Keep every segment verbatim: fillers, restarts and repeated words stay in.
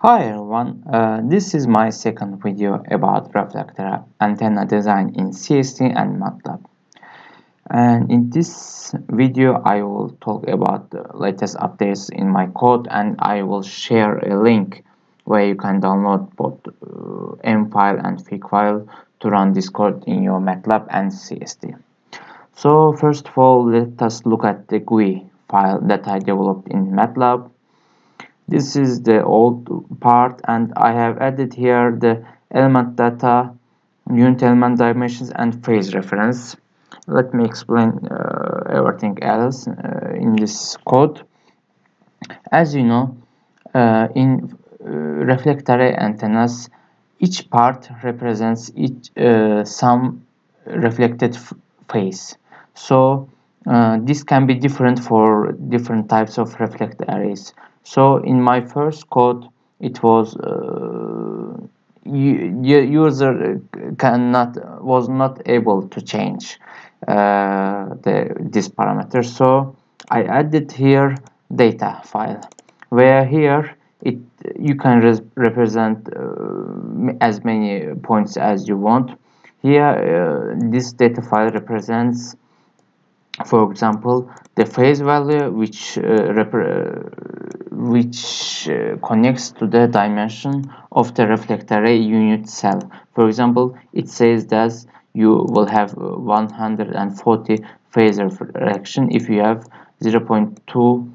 Hi everyone, uh, this is my second video about Reflectarray antenna design in C S T and MATLAB. And in this video I will talk about the latest updates in my code, and I will share a link where you can download both uh, M file and fig file to run this code in your MATLAB and C S T. So first of all, let us look at the G U I file that I developed in MATLAB. This is the old part, and I have added here the element data, unit element dimensions, and phase reference. Let me explain uh, everything else uh, in this code. As you know, uh, in uh, reflectarray antennas, each part represents each uh, some reflected phase. So uh, this can be different for different types of reflectarrays. So in my first code, it was uh, user cannot was not able to change uh, the, this parameter. So I added here data file, where here it you can res represent uh, as many points as you want. Here uh, this data file represents, for example, the phase value, which uh, which uh, connects to the dimension of the reflectarray unit cell. For example, it says that you will have one hundred forty phase refraction if you have zero point two,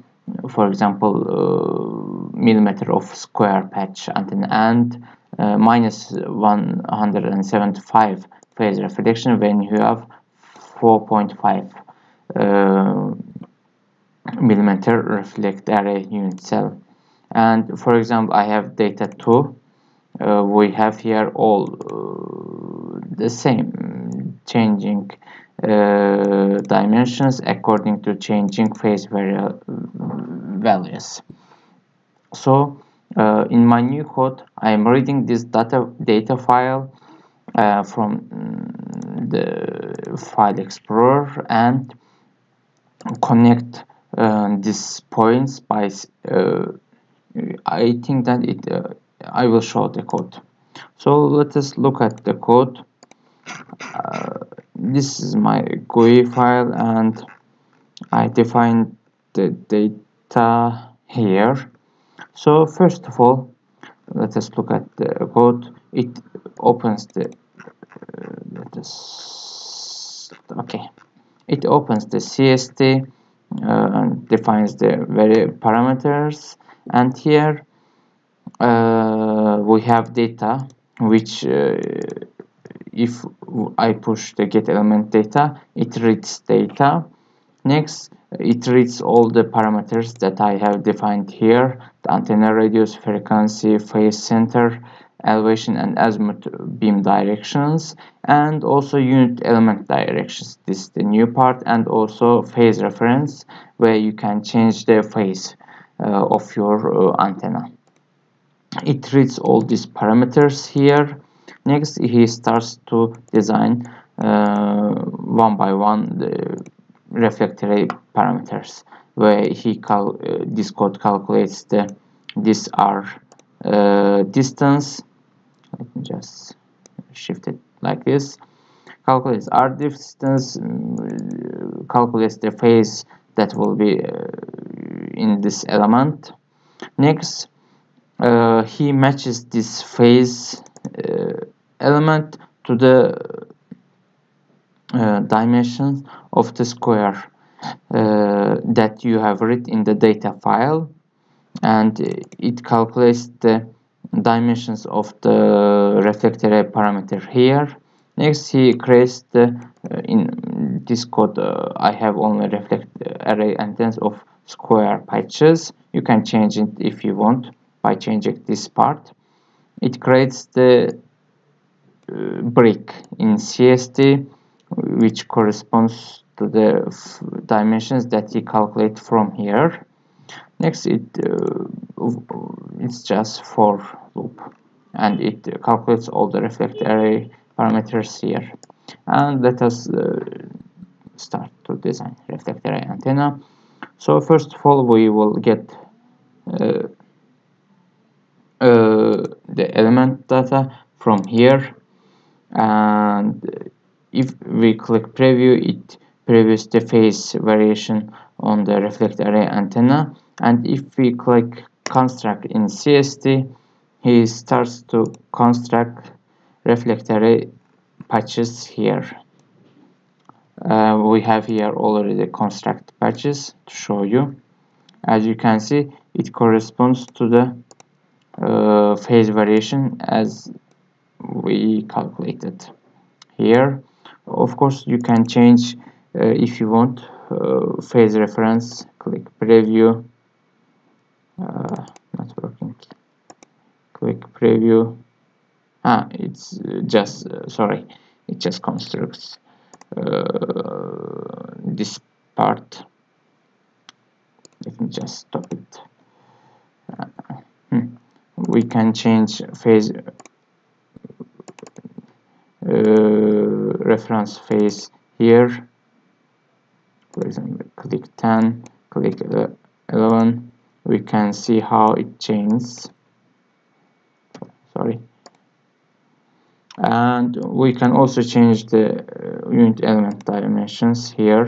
for example, uh, millimeter of square patch antenna, and uh, minus one hundred seventy-five phase reflection when you have four point five Uh, millimeter reflectarray unit cell. And for example, I have data two. Uh, we have here all uh, the same, changing uh, dimensions according to changing phase values. So uh, in my new code, I am reading this data data file uh, from the file explorer and connect uh, these points by uh, I think that it uh, I will show the code. So let us look at the code. Uh, this is my G U I file, and I define the data here. So first of all, let us look at the code. It opens the uh, let us okay It opens the C S T, uh, and defines the very parameters, and here uh, we have data, which uh, if I push the get element data, it reads data. Next, it reads all the parameters that I have defined here: the antenna radius, frequency, phase center, elevation and azimuth beam directions, and also unit element directions. This is the new part, and also phase reference, where you can change the phase uh, of your uh, antenna. It reads all these parameters here. Next, he starts to design uh, one by one the reflectarray parameters, where he cal uh, this code calculates the this r uh, distance. Let me just shift it like this. Calculates our distance, calculates the phase that will be uh, in this element. Next, uh, he matches this phase uh, element to the uh, dimension of the square uh, that you have read in the data file, and it calculates the dimensions of the reflectarray parameter here. Next, he creates the uh, in this code uh, I have only reflectarray antennas of square patches. You can change it if you want by changing this part. It creates the uh, brick in C S T, which corresponds to the f dimensions that he calculates from here. Next, it uh, it's just for loop, and it calculates all the reflectarray parameters here. And let us uh, start to design reflectarray antenna. So first of all, we will get uh, uh, the element data from here, and if we click preview, it previews the phase variation on the reflect array antenna. And if we click construct in C S T, he starts to construct reflect array patches here. Uh, we have here already the construct patches to show you. As you can see, it corresponds to the uh, phase variation as we calculated here. Of course, you can change uh, if you want uh, phase reference. Click preview. Uh, not working. Click preview. Ah, it's just uh, sorry. It just constructs uh, this part. Let me just stop it. Uh, hmm. We can change phase uh, reference phase here. For example, click ten, click eleven. We can see how it changes. Sorry. And we can also change the uh, unit element dimensions here.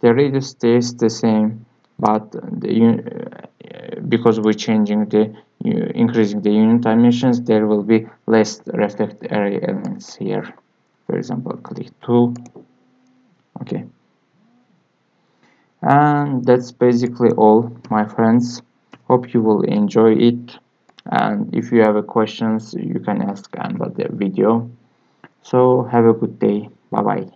The radius stays the same, but the uh, because we're changing the uh, increasing the unit dimensions, there will be less reflect array elements here. For example, click two. Okay. And that's basically all, my friends. Hope you will enjoy it. And if you have questions, you can ask under the video. So have a good day. Bye bye.